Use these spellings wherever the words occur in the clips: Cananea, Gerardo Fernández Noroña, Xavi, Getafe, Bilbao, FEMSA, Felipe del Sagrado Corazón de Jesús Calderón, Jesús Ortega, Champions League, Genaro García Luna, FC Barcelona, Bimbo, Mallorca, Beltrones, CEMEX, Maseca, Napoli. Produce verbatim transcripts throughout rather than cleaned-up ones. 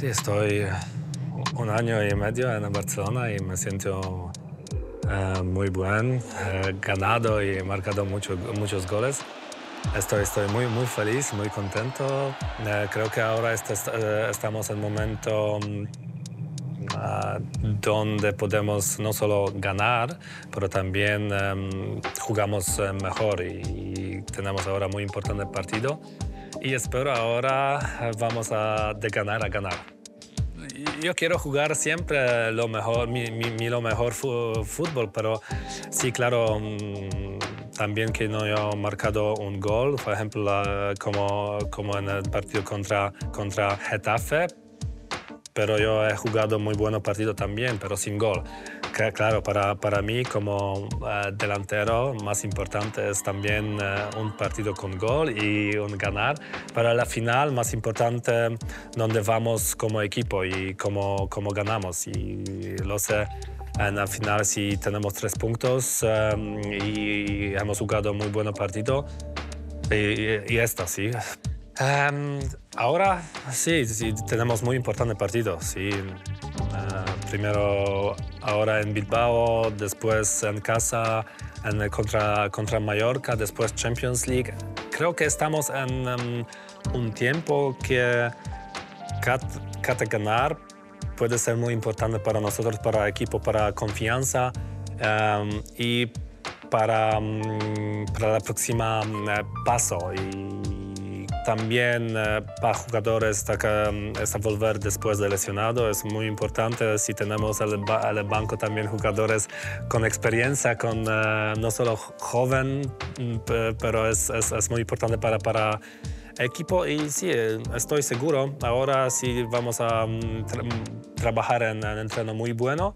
Sí, estoy un año y medio en Barcelona y me siento eh, muy bien. He ganado y he marcado mucho, muchos goles. Estoy, estoy muy, muy feliz, muy contento. Eh, creo que ahora este, eh, estamos en un momento Uh, donde podemos no solo ganar, pero también um, jugamos mejor y, y tenemos ahora muy importante partido y espero ahora vamos a de ganar a ganar. Yo quiero jugar siempre lo mejor, mi, mi, mi lo mejor fútbol, pero sí, claro, um, también que no he marcado un gol, por ejemplo, uh, como, como en el partido contra, contra Getafe. Pero yo he jugado muy buenos partidos también, pero sin gol. Que, claro, para, para mí como eh, delantero, más importante es también eh, un partido con gol y un ganar. Para la final, más importante donde vamos como equipo y cómo como ganamos. Y lo sé, en la final si tenemos tres puntos eh, y hemos jugado muy buenos partidos. Y, y, y esta, sí. Um, ahora sí, sí, tenemos muy importantes partidos. Sí. Uh, primero ahora en Bilbao, después en casa, en contra, contra Mallorca, después Champions League. Creo que estamos en um, un tiempo que cada ganar puede ser muy importante para nosotros, para el equipo, para confianza um, y para, um, para el próximo uh, paso. Y, También eh, para jugadores es volver después de lesionado es muy importante. Si tenemos al, ba al banco también jugadores con experiencia, con eh, no solo joven, pero es, es, es muy importante para, para equipo. Y sí, estoy seguro. Ahora sí vamos a tra trabajar en un en entreno muy bueno.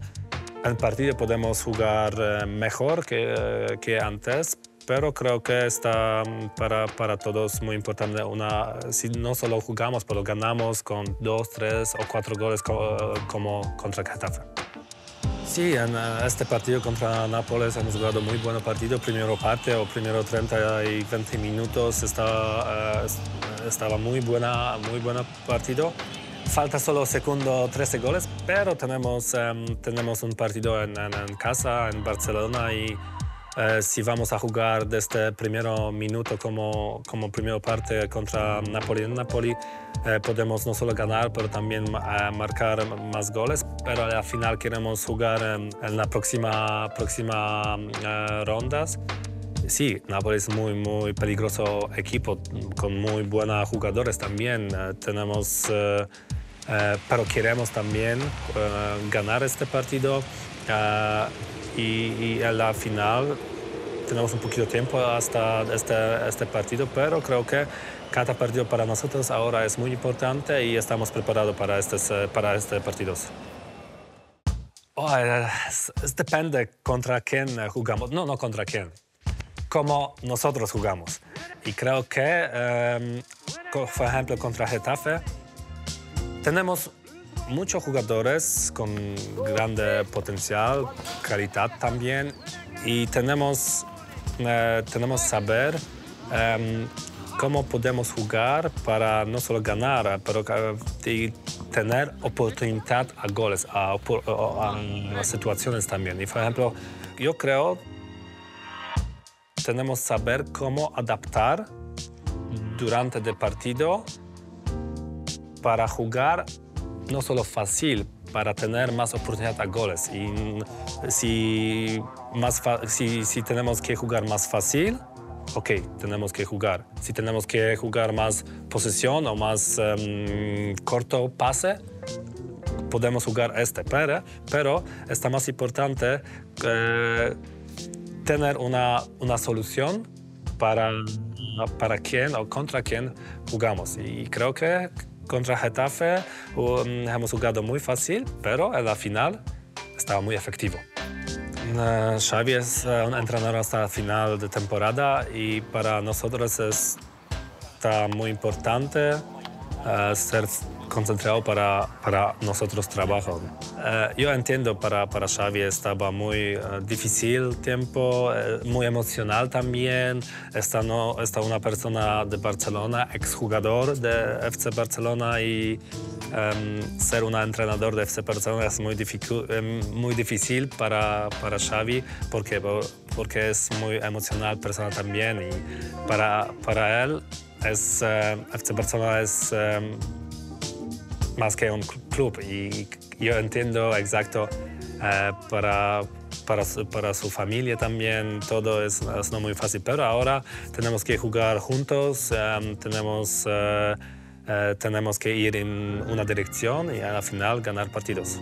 En partido podemos jugar mejor que, que antes. Pero creo que está para, para todos muy importante. Una, si no solo jugamos, pero ganamos con dos, tres o cuatro goles co, como contra Getafe. Sí, en este partido contra Napoli hemos jugado muy buen partido. Primero parte o primero treinta y veinte minutos estaba, estaba muy buena, muy buena partido. Falta solo segundo trece goles, pero tenemos, um, tenemos un partido en, en, en casa, en Barcelona y Eh, si vamos a jugar desde el primer minuto como, como primera parte contra Napoli en Napoli, eh, podemos no solo ganar, pero también eh, marcar más goles. Pero al final queremos jugar en, en las próximas próxima, eh, rondas. Sí, Napoli es muy, muy peligroso equipo, con muy buenos jugadores también. Eh, tenemos, eh, eh, pero queremos también eh, ganar este partido. Eh, Y, y a la final tenemos un poquito de tiempo hasta este, este partido, pero creo que cada partido para nosotros ahora es muy importante y estamos preparados para estos, para estos partidos. Oh, es, es depende contra quién jugamos, no, no contra quién, como nosotros jugamos. Y creo que, eh, por ejemplo, contra Getafe, tenemos muchos jugadores con grande potencial, calidad también, y tenemos eh, tenemos saber eh, cómo podemos jugar para no solo ganar, pero eh, tener oportunidad a goles, a, a, a situaciones también. Y por ejemplo, yo creo tenemos saber cómo adaptar durante el partido para jugar no solo fácil, para tener más oportunidad a goles. Y si, más si, si tenemos que jugar más fácil, ok, tenemos que jugar. Si tenemos que jugar más posesión o más um, corto pase, podemos jugar este. Pero, pero está más importante eh, tener una, una solución para, para quién o contra quién jugamos. Y creo que contra Getafe um, hemos jugado muy fácil, pero en la final estaba muy efectivo. Uh, Xavi es uh, un entrenador hasta el final de temporada y para nosotros es, está muy importante uh, ser concentrado para, para nosotros trabajo. Uh, yo entiendo para, para Xavi estaba muy uh, difícil tiempo, uh, muy emocional también. Está, no, está una persona de Barcelona, exjugador de F C Barcelona y um, ser un entrenador de F C Barcelona es muy, um, muy difícil para, para Xavi porque, porque es muy emocional persona también y para, para él es, uh, F C Barcelona es um, más que un club y yo entiendo exacto uh, para, para, su, para su familia también, todo es, es no muy fácil, pero ahora tenemos que jugar juntos, um, tenemos, uh, uh, tenemos que ir en una dirección y al final ganar partidos.